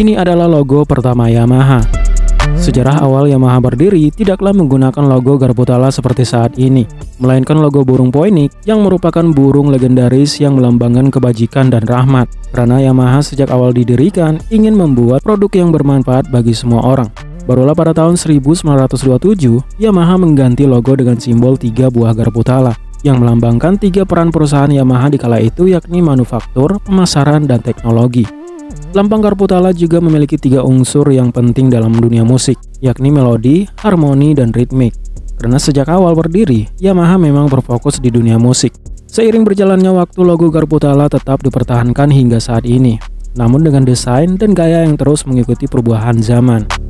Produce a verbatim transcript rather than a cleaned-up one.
Ini adalah logo pertama Yamaha. Sejarah awal Yamaha berdiri tidaklah menggunakan logo Garbotala seperti saat ini, melainkan logo burung poinik yang merupakan burung legendaris yang melambangkan kebajikan dan rahmat. Karena Yamaha sejak awal didirikan ingin membuat produk yang bermanfaat bagi semua orang. Barulah pada tahun seribu sembilan ratus dua puluh tujuh, Yamaha mengganti logo dengan simbol tiga buah Garbotala yang melambangkan tiga peran perusahaan Yamaha di kala itu, yakni manufaktur, pemasaran, dan teknologi. Lambang Garbotala juga memiliki tiga unsur yang penting dalam dunia musik, yakni melodi, harmoni, dan ritmik. Karena sejak awal berdiri, Yamaha memang berfokus di dunia musik. Seiring berjalannya waktu, logo Garbotala tetap dipertahankan hingga saat ini, namun dengan desain dan gaya yang terus mengikuti perubahan zaman.